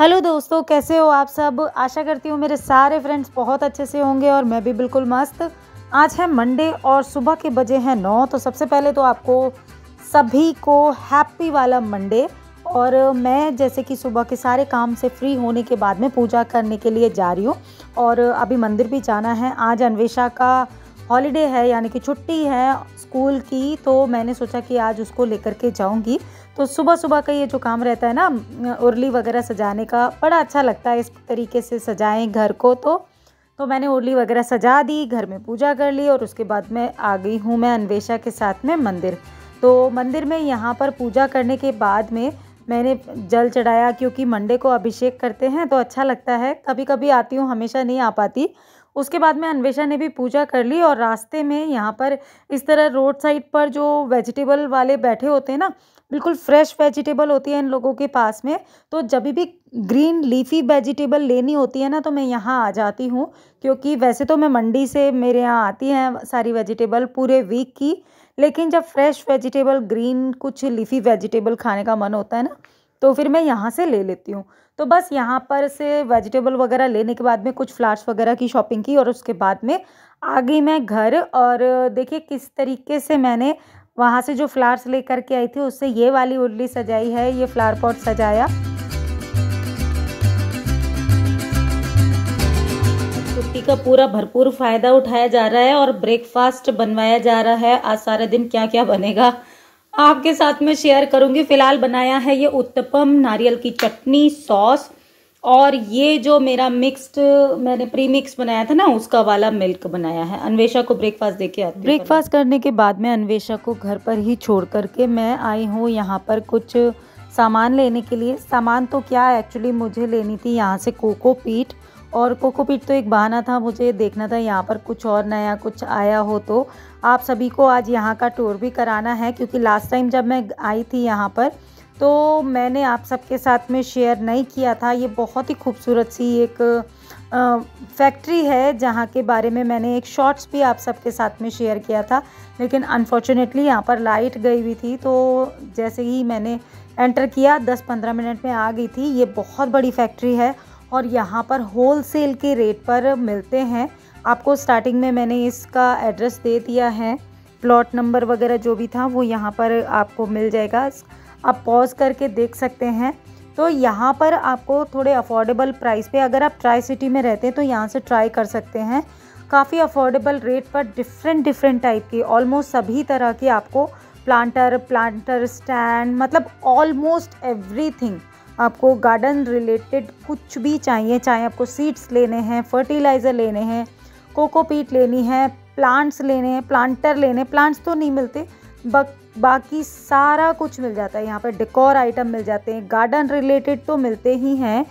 Hello दोस्तों, कैसे हो आप सब। आशा करती हूँ मेरे सारे फ्रेंड्स बहुत अच्छे से होंगे और मैं भी बिल्कुल मस्त। आज है मंडे और सुबह के बजे हैं 9। तो सबसे पहले तो आपको सभी को हैप्पी वाला मंडे। और मैं जैसे कि सुबह के सारे काम से फ्री होने के बाद में पूजा करने के लिए जा रही हूँ और अभी मंदिर भी जाना है। आज अन्वेषा का हॉलीडे है यानी कि छुट्टी है स्कूल की, तो मैंने सोचा कि आज उसको लेकर के जाऊंगी। तो सुबह सुबह का ये जो काम रहता है ना, उर्ली वगैरह सजाने का, बड़ा अच्छा लगता है। इस तरीके से सजाएं घर को। तो मैंने उर्ली वगैरह सजा दी, घर में पूजा कर ली और उसके बाद में आ गई हूँ मैं अन्वेषा के साथ में मंदिर। तो मंदिर में यहाँ पर पूजा करने के बाद में मैंने जल चढ़ाया, क्योंकि मंडे को अभिषेक करते हैं तो अच्छा लगता है। कभी कभी आती हूँ, हमेशा नहीं आ पाती। उसके बाद में अन्वेषा ने भी पूजा कर ली और रास्ते में यहाँ पर इस तरह रोड साइड पर जो वेजिटेबल वाले बैठे होते हैं ना, बिल्कुल फ्रेश वेजिटेबल होती है इन लोगों के पास में। तो जब भी ग्रीन लीफी वेजिटेबल लेनी होती है ना, तो मैं यहाँ आ जाती हूँ, क्योंकि वैसे तो मैं मंडी से मेरे यहाँ आती हैं सारी वेजिटेबल पूरे वीक की, लेकिन जब फ्रेश वेजिटेबल ग्रीन कुछ लीफी वेजिटेबल खाने का मन होता है ना, तो फिर मैं यहाँ से ले लेती हूँ। तो बस यहाँ पर से वेजिटेबल वगैरह लेने के बाद में कुछ फ्लावर्स वगैरह की शॉपिंग की और उसके बाद में आ गई मैं घर। और देखिए किस तरीके से मैंने वहाँ से जो फ्लावर्स लेकर के आई थी उससे ये वाली उर्ली सजाई है, ये फ्लावर पॉट सजाया। छुट्टी का पूरा भरपूर फ़ायदा उठाया जा रहा है और ब्रेकफास्ट बनवाया जा रहा है। आज सारा दिन क्या क्या बनेगा आपके साथ में शेयर करूंगी। फिलहाल बनाया है ये उत्तपम, नारियल की चटनी, सॉस और ये जो मेरा मिक्स्ड मैंने प्री मिक्स बनाया था ना, उसका वाला मिल्क बनाया है। अन्वेषा को ब्रेकफास्ट देके आती हूं। ब्रेकफास्ट करने के बाद मैं अन्वेषा को घर पर ही छोड़ करके मैं आई हूँ यहाँ पर कुछ सामान लेने के लिए। सामान तो क्या, एक्चुअली मुझे लेनी थी यहाँ से कोकोपीट, और कोकोपीट तो एक बहाना था, मुझे देखना था यहाँ पर कुछ और नया कुछ आया हो। तो आप सभी को आज यहाँ का टूर भी कराना है, क्योंकि लास्ट टाइम जब मैं आई थी यहाँ पर तो मैंने आप सबके साथ में शेयर नहीं किया था। ये बहुत ही खूबसूरत सी एक फैक्ट्री है, जहाँ के बारे में मैंने एक शॉर्ट्स भी आप सबके साथ में शेयर किया था, लेकिन अनफॉर्चुनेटली यहाँ पर लाइट गई हुई थी। तो जैसे ही मैंने एंटर किया 10-15 मिनट में आ गई थी। ये बहुत बड़ी फैक्ट्री है और यहाँ पर होल सेल के रेट पर मिलते हैं। आपको स्टार्टिंग में मैंने इसका एड्रेस दे दिया है, प्लॉट नंबर वगैरह जो भी था वो यहाँ पर आपको मिल जाएगा, आप पॉज करके देख सकते हैं। तो यहाँ पर आपको थोड़े अफोर्डेबल प्राइस पे, अगर आप ट्राई सिटी में रहते हैं तो यहाँ से ट्राई कर सकते हैं। काफ़ी अफोर्डेबल रेट पर डिफरेंट टाइप की, ऑलमोस्ट सभी तरह की आपको प्लांटर स्टैंड, मतलब ऑलमोस्ट एवरीथिंग आपको गार्डन रिलेटेड कुछ भी चाहिए, चाहे आपको सीड्स लेने हैं, फर्टिलाइज़र लेने हैं, कोकोपीट लेनी है, प्लांट्स लेने हैं, प्लांटर लेने। प्लांट्स तो नहीं मिलते, बाकी सारा कुछ मिल जाता है यहाँ पर। डेकोर आइटम मिल जाते हैं, गार्डन रिलेटेड तो मिलते ही हैं।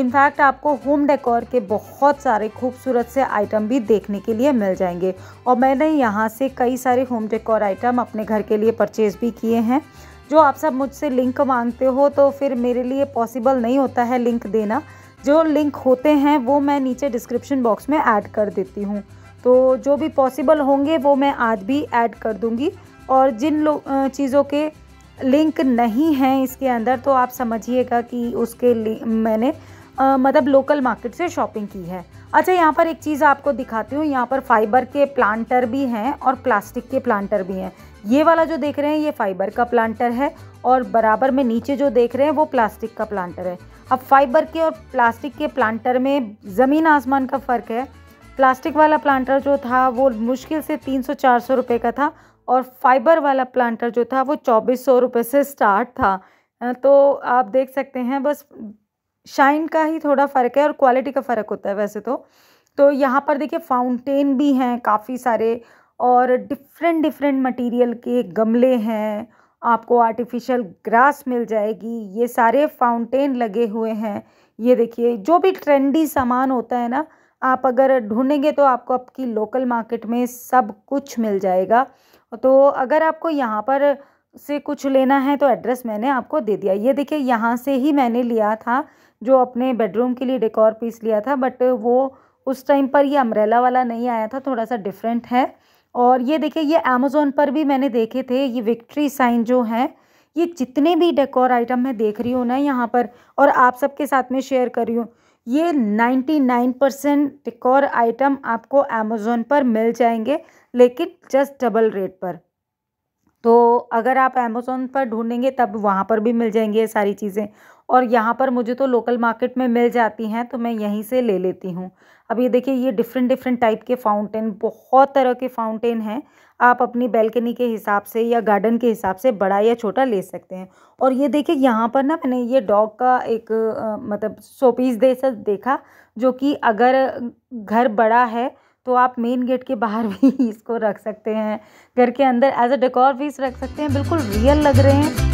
इनफैक्ट आपको होम डेकोर के बहुत सारे खूबसूरत से आइटम भी देखने के लिए मिल जाएंगे। और मैंने यहाँ से कई सारे होम डेकोर आइटम अपने घर के लिए परचेज़ भी किए हैं। जो आप सब मुझसे लिंक मांगते हो तो फिर मेरे लिए पॉसिबल नहीं होता है लिंक देना। जो लिंक होते हैं वो मैं नीचे डिस्क्रिप्शन बॉक्स में ऐड कर देती हूँ, तो जो भी पॉसिबल होंगे वो मैं आज भी ऐड कर दूँगी। और जिन लोग चीज़ों के लिंक नहीं हैं इसके अंदर, तो आप समझिएगा कि उसके लिए मैंने मतलब लोकल मार्केट से शॉपिंग की है। अच्छा, यहाँ पर एक चीज़ आपको दिखाती हूँ। यहाँ पर फाइबर के प्लांटर भी हैं और प्लास्टिक के प्लांटर भी हैं। ये वाला जो देख रहे हैं ये फाइबर का प्लांटर है और बराबर में नीचे जो देख रहे हैं वो प्लास्टिक का प्लांटर है। अब फाइबर के और प्लास्टिक के प्लांटर में ज़मीन आसमान का फ़र्क है। प्लास्टिक वाला प्लांटर जो था वो मुश्किल से 300-400 रुपये का था और फाइबर वाला प्लांटर जो था वो 2400 रुपये से स्टार्ट था। तो आप देख सकते हैं, बस शाइन का ही थोड़ा फ़र्क है और क्वालिटी का फ़र्क होता है वैसे तो यहाँ पर देखिए फाउंटेन भी हैं काफ़ी सारे और डिफरेंट मटेरियल के गमले हैं। आपको आर्टिफिशियल ग्रास मिल जाएगी, ये सारे फाउंटेन लगे हुए हैं। ये देखिए जो भी ट्रेंडी सामान होता है ना, आप अगर ढूंढेंगे तो आपको आपकी लोकल मार्केट में सब कुछ मिल जाएगा। तो अगर आपको यहाँ पर से कुछ लेना है तो एड्रेस मैंने आपको दे दिया। ये देखिए यहाँ से ही मैंने लिया था जो अपने बेडरूम के लिए डेकोर पीस लिया था, बट वो उस टाइम पर ये अम्ब्रेला वाला नहीं आया था, थोड़ा सा डिफरेंट है। और ये देखिए ये अमेज़ॉन पर भी मैंने देखे थे। ये विक्ट्री साइन जो है ये जितने भी डेकोर आइटम मैं देख रही हूँ ना यहाँ पर और आप सबके साथ में शेयर कर रही हूँ, ये 99% डेकोर आइटम आपको अमेज़ोन पर मिल जाएंगे लेकिन जस्ट डबल रेट पर। तो अगर आप अमेज़ोन पर ढूंढेंगे तब वहाँ पर भी मिल जाएंगे ये सारी चीज़ें, और यहाँ पर मुझे तो लोकल मार्केट में मिल जाती हैं तो मैं यहीं से ले लेती हूँ। अब ये देखिए, ये डिफरेंट टाइप के फाउंटेन, बहुत तरह के फाउंटेन हैं। आप अपनी बैल्कनी के हिसाब से या गार्डन के हिसाब से बड़ा या छोटा ले सकते हैं। और ये देखिए यहाँ पर ना मैंने ये डॉग का एक मतलब शोपीस जैसा देखा, जो कि अगर घर बड़ा है तो आप मेन गेट के बाहर भी इसको रख सकते हैं, घर के अंदर एज अ डेकोर पीस रख सकते हैं। बिल्कुल रियल लग रहे हैं।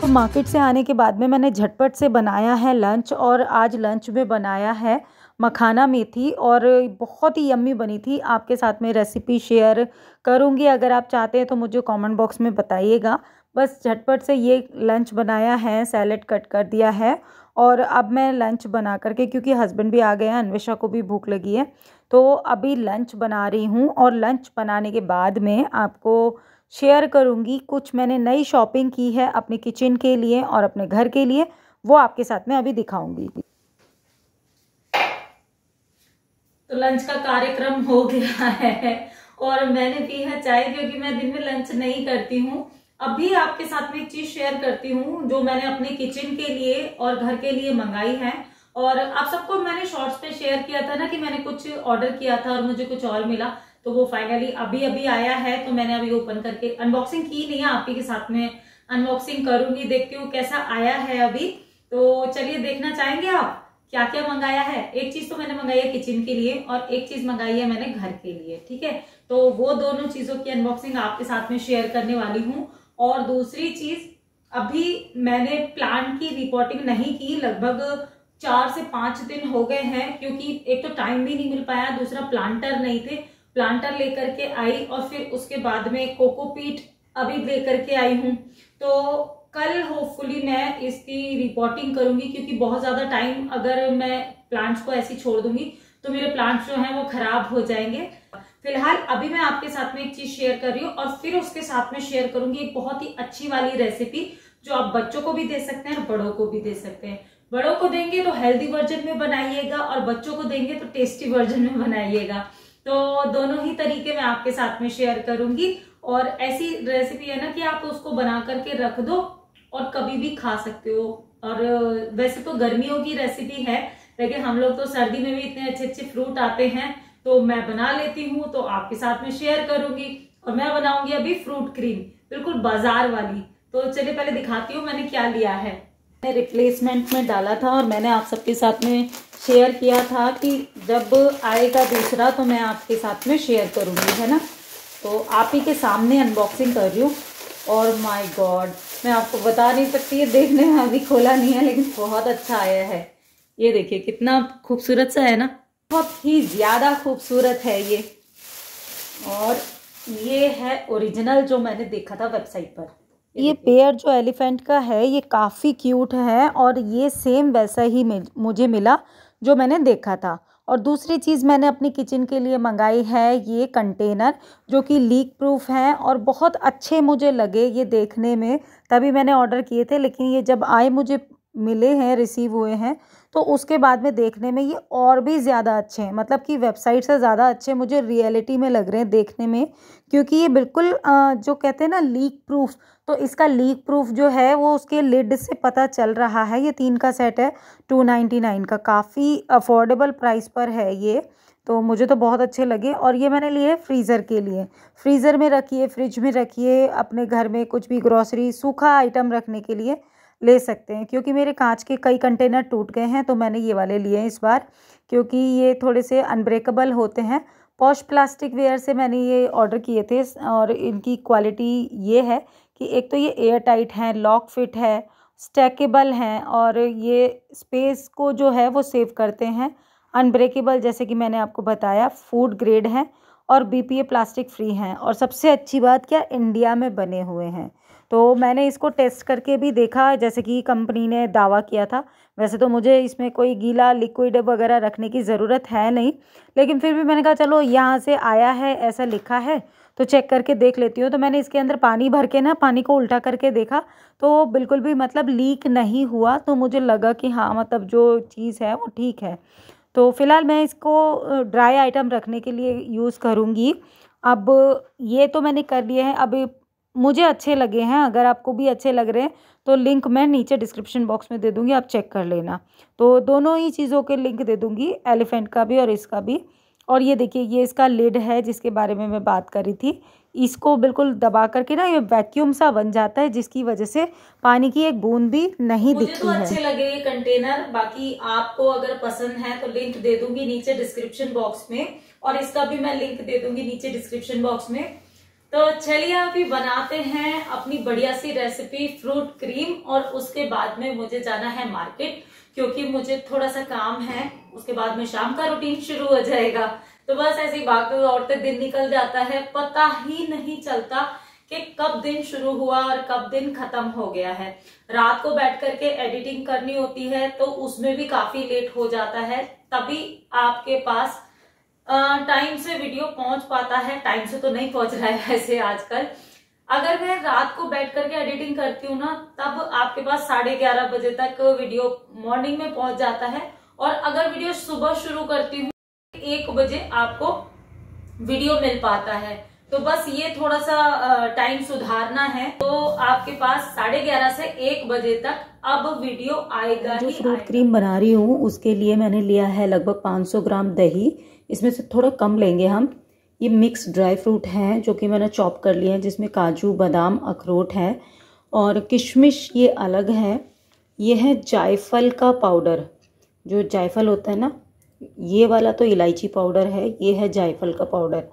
तो मार्केट से आने के बाद में मैंने झटपट से बनाया है लंच, और आज लंच में बनाया है मखाना मेथी और बहुत ही यम्मी बनी थी। आपके साथ में रेसिपी शेयर करूँगी, अगर आप चाहते हैं तो मुझे कमेंट बॉक्स में बताइएगा। बस झटपट से ये लंच बनाया है, सैलेड कट कर दिया है, और अब मैं लंच बना करके, क्योंकि हस्बैंड भी आ गए हैं, अन्वेषा को भी भूख लगी है, तो अभी लंच बना रही हूँ। और लंच बनाने के बाद में आपको शेयर करूँगी कुछ मैंने नई शॉपिंग की है अपने किचन के लिए और अपने घर के लिए, वो आपके साथ में अभी दिखाऊँगी। तो लंच का कार्यक्रम हो गया है और मैंने पी है चाय, क्योंकि मैं दिन में लंच नहीं करती हूँ। अभी आपके साथ में एक चीज शेयर करती हूँ जो मैंने अपने किचन के लिए और घर के लिए मंगाई है, और आप सबको मैंने शॉर्ट्स पे शेयर किया था ना कि मैंने कुछ ऑर्डर किया था और मुझे कुछ और मिला, तो वो फाइनली अभी अभी आया है। तो मैंने अभी ओपन करके अनबॉक्सिंग की नहीं है, आपके साथ में अनबॉक्सिंग करूंगी, देखती हूँ कैसा आया है अभी। तो चलिए देखना चाहेंगे आप क्या क्या मंगाया है। एक चीज तो मैंने मंगाई है किचन के लिए और एक चीज मंगाई है मैंने घर के लिए, ठीक है। तो वो दोनों चीजों की अनबॉक्सिंग आपके साथ में शेयर करने वाली हूँ। और दूसरी चीज, अभी मैंने प्लांट की रिपोर्टिंग नहीं की, लगभग 4 से 5 दिन हो गए हैं, क्योंकि एक तो टाइम भी नहीं मिल पाया, दूसरा प्लांटर नहीं थे, प्लांटर लेकर के आई, और फिर उसके बाद में कोकोपीट अभी लेकर के आई हूँ। तो कल होपफुली मैं इसकी रिपोर्टिंग करूंगी, क्योंकि बहुत ज्यादा टाइम अगर मैं प्लांट्स को ऐसी छोड़ दूंगी तो मेरे प्लांट्स जो हैं वो खराब हो जाएंगे। फिलहाल अभी मैं आपके साथ में एक चीज शेयर कर रही हूँ और फिर उसके साथ में शेयर करूंगी एक बहुत ही अच्छी वाली रेसिपी जो आप बच्चों को भी दे सकते हैं और बड़ों को भी दे सकते हैं। बड़ों को देंगे तो हेल्दी वर्जन में बनाइएगा और बच्चों को देंगे तो टेस्टी वर्जन में बनाइएगा। तो दोनों ही तरीके मैं आपके साथ में शेयर करूंगी, और ऐसी रेसिपी है ना कि आप उसको बना करके रख दो और कभी भी खा सकते हो। और वैसे तो गर्मियों की रेसिपी है, लेकिन हम लोग तो सर्दी में भी इतने अच्छे अच्छे फ्रूट आते हैं तो मैं बना लेती हूँ, तो आपके साथ में शेयर करूंगी। और मैं बनाऊंगी अभी फ्रूट क्रीम, बिल्कुल बाजार वाली। तो चलिए पहले दिखाती हूँ मैंने क्या लिया है। मैंने रिप्लेसमेंट में डाला था और मैंने आप सबके साथ में शेयर किया था कि जब आएगा दूसरा तो मैं आपके साथ में शेयर करूंगी, है ना। तो आप ही के सामने अनबॉक्सिंग कर रही हूँ और माय गॉड, मैं आपको बता नहीं सकती, ये देखने में अभी खोला नहीं है लेकिन बहुत अच्छा आया है। ये देखिए कितना खूबसूरत सा है ना, बहुत ही ज़्यादा खूबसूरत है ये। और ये है ओरिजिनल जो मैंने देखा था वेबसाइट पर। ये पेयर जो एलिफेंट का है ये काफ़ी क्यूट है, और ये सेम वैसा ही मुझे मिला जो मैंने देखा था। और दूसरी चीज़ मैंने अपनी किचन के लिए मंगाई है ये कंटेनर, जो कि लीक प्रूफ है और बहुत अच्छे मुझे लगे ये देखने में, तभी मैंने ऑर्डर किए थे। लेकिन ये जब आए मुझे मिले हैं, रिसीव हुए हैं, तो उसके बाद में देखने में ये और भी ज़्यादा अच्छे हैं, मतलब कि वेबसाइट से ज़्यादा अच्छे मुझे रियलिटी में लग रहे हैं देखने में, क्योंकि ये बिल्कुल जो कहते हैं ना लीक प्रूफ, तो इसका लीक प्रूफ जो है वो उसके लिड से पता चल रहा है। ये 3 का सेट है 299 का, काफ़ी अफोर्डेबल प्राइस पर है ये, तो मुझे तो बहुत अच्छे लगे। और ये मैंने लिए फ्रीज़र के लिए, फ्रीज़र में रखिए, फ्रिज में रखिए, अपने घर में कुछ भी ग्रॉसरी सूखा आइटम रखने के लिए ले सकते हैं। क्योंकि मेरे कांच के कई कंटेनर टूट गए हैं तो मैंने ये वाले लिए हैं इस बार, क्योंकि ये थोड़े से अनब्रेकेबल होते हैं। पॉश प्लास्टिकवेयर से मैंने ये ऑर्डर किए थे, और इनकी क्वालिटी ये है कि एक तो ये एयर टाइट हैं, लॉक फिट है, स्टैकेबल हैं, और ये स्पेस को जो है वो सेव करते हैं। अनब्रेकेबल जैसे कि मैंने आपको बताया, फूड ग्रेड हैं और BPA प्लास्टिक फ्री हैं, और सबसे अच्छी बात क्या, इंडिया में बने हुए हैं। तो मैंने इसको टेस्ट करके भी देखा जैसे कि कंपनी ने दावा किया था। वैसे तो मुझे इसमें कोई गीला लिक्विड वगैरह रखने की ज़रूरत है नहीं, लेकिन फिर भी मैंने कहा चलो यहाँ से आया है ऐसा लिखा है तो चेक करके देख लेती हूँ। तो मैंने इसके अंदर पानी भर के ना पानी को उल्टा करके देखा तो बिल्कुल भी मतलब लीक नहीं हुआ। तो मुझे लगा कि हाँ मतलब जो चीज़ है वो ठीक है। तो फ़िलहाल मैं इसको ड्राई आइटम रखने के लिए यूज़ करूँगी। अब ये तो मैंने कर लिए हैं, अब मुझे अच्छे लगे हैं। अगर आपको भी अच्छे लग रहे हैं तो लिंक मैं नीचे डिस्क्रिप्शन बॉक्स में दे दूँगी, आप चेक कर लेना। तो दोनों ही चीज़ों के लिंक दे दूँगी, एलिफेंट का भी और इसका भी। और ये देखिए ये इसका लिड है जिसके बारे में मैं बात कर रही थी। इसको बिल्कुल दबा करके ना ये वैक्यूम सा बन जाता है जिसकी वजह से पानी की एक बूंद भी नहीं दिखती है। मुझे तो अच्छे लगे ये कंटेनर। बाकी आपको अगर पसंद है तो लिंक दे दूंगी नीचे डिस्क्रिप्शन बॉक्स में, और इसका भी मैं लिंक दे दूंगी नीचे डिस्क्रिप्शन बॉक्स में। तो चलिए अभी बनाते हैं अपनी बढ़िया सी रेसिपी फ्रूट क्रीम, और उसके बाद में मुझे जाना है मार्केट क्योंकि मुझे थोड़ा सा काम है। उसके बाद में शाम का रूटीन शुरू हो जाएगा। तो बस ऐसे ही भागते दौड़ते दिन निकल जाता है, पता ही नहीं चलता कि कब दिन शुरू हुआ और कब दिन खत्म हो गया है। रात को बैठ करके एडिटिंग करनी होती है तो उसमें भी काफी लेट हो जाता है, तभी आपके पास टाइम से वीडियो पहुंच पाता है। टाइम से तो नहीं पहुंच रहा है ऐसे आजकल। अगर मैं रात को बैठ करके एडिटिंग करती हूँ ना तब आपके पास 11:30 बजे तक वीडियो मॉर्निंग में पहुंच जाता है, और अगर वीडियो सुबह शुरू करती हूँ 1 बजे आपको वीडियो मिल पाता है। तो बस ये थोड़ा सा टाइम सुधारना है। तो आपके पास 11:30 से 1 बजे तक अब वीडियो आएगा। जो फ्रूट क्रीम बना रही हूँ उसके लिए मैंने लिया है लगभग 500 ग्राम दही, इसमें से थोड़ा कम लेंगे हम। ये मिक्स ड्राई फ्रूट हैं जो कि मैंने चॉप कर लिए हैं, जिसमें काजू बादाम अखरोट है और किशमिश ये अलग है। ये है जायफल का पाउडर, जो जायफल होता है ना ये वाला, तो इलायची पाउडर है। ये है जायफल का पाउडर,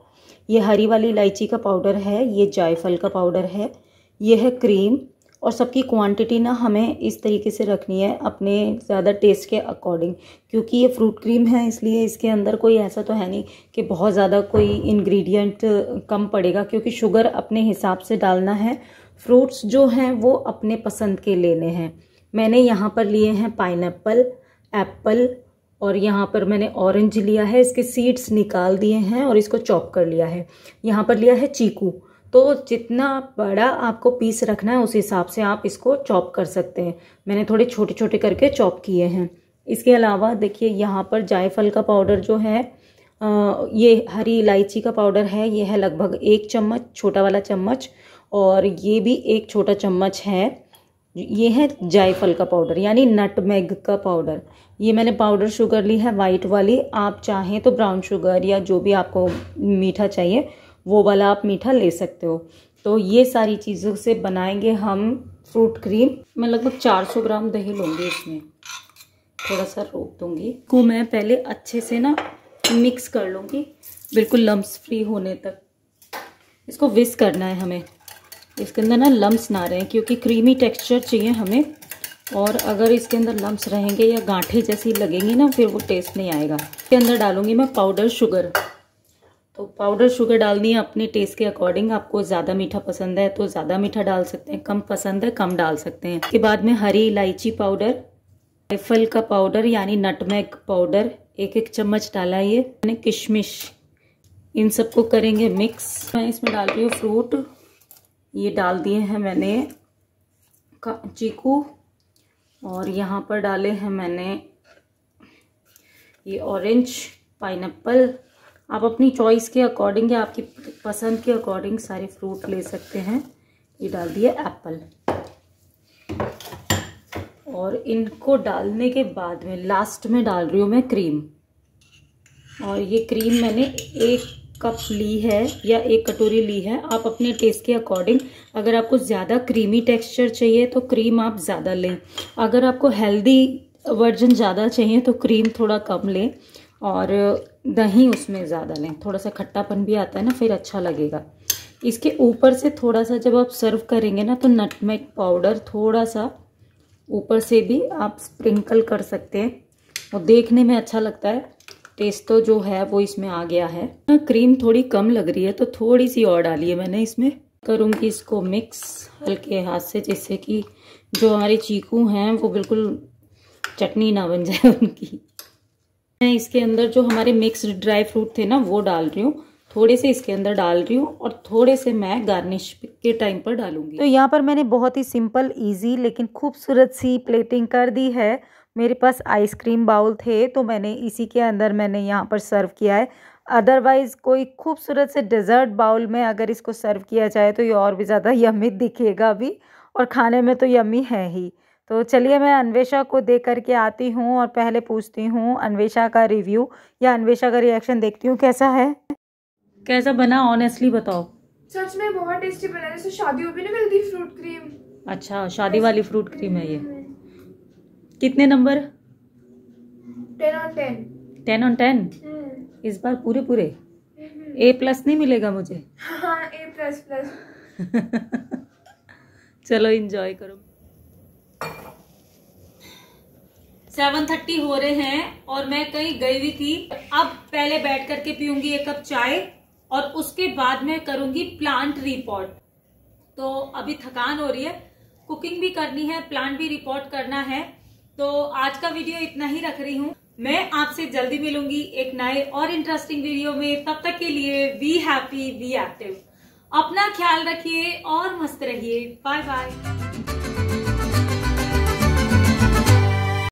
ये हरी वाली इलायची का पाउडर है, ये जायफल का पाउडर है, ये है क्रीम। और सबकी क्वांटिटी ना हमें इस तरीके से रखनी है अपने ज़्यादा टेस्ट के अकॉर्डिंग, क्योंकि ये फ्रूट क्रीम है इसलिए इसके अंदर कोई ऐसा तो है नहीं कि बहुत ज़्यादा कोई इंग्रेडिएंट कम पड़ेगा, क्योंकि शुगर अपने हिसाब से डालना है। फ्रूट्स जो हैं वो अपने पसंद के लेने हैं। मैंने यहाँ पर लिए हैं पाइनएप्पल, एप्पल, और यहाँ पर मैंने ऑरेंज लिया है, इसके सीड्स निकाल दिए हैं और इसको चॉप कर लिया है। यहाँ पर लिया है चीकू। तो जितना बड़ा आपको पीस रखना है उस हिसाब से आप इसको चॉप कर सकते हैं। मैंने थोड़े छोटे छोटे करके चॉप किए हैं। इसके अलावा देखिए यहाँ पर जायफल का पाउडर जो है, ये हरी इलायची का पाउडर है, ये है लगभग 1 चम्मच छोटा वाला चम्मच, और ये भी 1 छोटा चम्मच है। ये है जायफल का पाउडर यानी नटमेग का पाउडर। ये मैंने पाउडर शुगर ली है वाइट वाली, आप चाहें तो ब्राउन शुगर या जो भी आपको मीठा चाहिए वो वाला आप मीठा ले सकते हो। तो ये सारी चीज़ों से बनाएंगे हम फ्रूट क्रीम। मैं लगभग 400 ग्राम दही लूँगी, इसमें थोड़ा सा रोक दूँगी को मैं पहले अच्छे से ना मिक्स कर लूँगी बिल्कुल लम्स फ्री होने तक। इसको विस्क करना है हमें, इसके अंदर ना लम्स ना रहें क्योंकि क्रीमी टेक्सचर चाहिए हमें। और अगर इसके अंदर लम्स रहेंगे या गांठें जैसी लगेंगी ना फिर वो टेस्ट नहीं आएगा। इसके अंदर डालूँगी मैं पाउडर शुगर। तो पाउडर शुगर डालनी है अपने टेस्ट के अकॉर्डिंग, आपको ज़्यादा मीठा पसंद है तो ज़्यादा मीठा डाल सकते हैं, कम पसंद है कम डाल सकते हैं। इसके बाद में हरी इलायची पाउडर, जायफल का पाउडर यानी नटमेग पाउडर 1 चम्मच डाला है। ये मैंने किशमिश, इन सबको करेंगे मिक्स। मैं इसमें डाल रही हूँ फ्रूट, ये डाल दिए हैं मैंने चीकू, और यहाँ पर डाले हैं मैंने ये ऑरेंज पाइनएप्पल। आप अपनी चॉइस के अकॉर्डिंग या आपकी पसंद के अकॉर्डिंग सारे फ्रूट ले सकते हैं। ये डाल दिया एप्पल, और इनको डालने के बाद में लास्ट में डाल रही हूँ मैं क्रीम। और ये क्रीम मैंने 1 कप ली है या 1 कटोरी ली है, आप अपने टेस्ट के अकॉर्डिंग। अगर आपको ज़्यादा क्रीमी टेक्सचर चाहिए तो क्रीम आप ज़्यादा लें, अगर आपको हेल्दी वर्जन ज़्यादा चाहिए तो क्रीम थोड़ा कम लें और दही उसमें ज़्यादा लें। थोड़ा सा खट्टापन भी आता है ना फिर अच्छा लगेगा। इसके ऊपर से थोड़ा सा जब आप सर्व करेंगे ना तो नटमेग पाउडर थोड़ा सा ऊपर से भी आप स्प्रिंकल कर सकते हैं, और देखने में अच्छा लगता है। टेस्ट तो जो है वो इसमें आ गया है। क्रीम थोड़ी कम लग रही है तो थोड़ी सी और डाली है मैंने इसमें। करूँगी इसको मिक्स हल्के हाथ से, जैसे कि जो हमारे चीकू हैं वो बिल्कुल चटनी ना बन जाए उनकी। मैं इसके अंदर जो हमारे मिक्स्ड ड्राई फ्रूट थे ना वो डाल रही हूँ, थोड़े से इसके अंदर डाल रही हूँ और थोड़े से मैं गार्निश के टाइम पर डालूंगी। तो यहाँ पर मैंने बहुत ही सिंपल इजी लेकिन खूबसूरत सी प्लेटिंग कर दी है। मेरे पास आइसक्रीम बाउल थे तो मैंने इसी के अंदर मैंने यहाँ पर सर्व किया है। अदरवाइज़ कोई खूबसूरत से डेजर्ट बाउल में अगर इसको सर्व किया जाए तो ये और भी ज़्यादा यम्मी दिखेगा भी, और खाने में तो यम्मी है ही। तो चलिए मैं अन्वेषा को दे करके आती हूँ और पहले पूछती हूँ अन्वेषा का रिव्यू या अन्वेषा का रिएक्शन, देखती हूँ कैसा है, कैसा बना। ऑनेस्टली बताओ। सच में बहुत टेस्टी बना, जैसे शादियों में नहीं मिलती फ्रूट क्रीम। अच्छा, शादी वाली फ्रूट क्रीम है ये। कितने नंबर? 10 ऑन 10। 10 ऑन 10? इस बार पूरे पूरे A+ नहीं मिलेगा मुझे। हाँ, A++। चलो एंजॉय करो। 7:30 हो रहे हैं और मैं कहीं गई हुई थी। अब पहले बैठ करके पीऊंगी एक कप चाय और उसके बाद मैं करूंगी प्लांट रिपोर्ट। तो अभी थकान हो रही है, कुकिंग भी करनी है, प्लांट भी रिपोर्ट करना है। तो आज का वीडियो इतना ही रख रही हूँ। मैं आपसे जल्दी मिलूंगी एक नए और इंटरेस्टिंग वीडियो में। तब तक के लिए बी हैप्पी बी एक्टिव, अपना ख्याल रखिए और मस्त रहिए। Bye bye.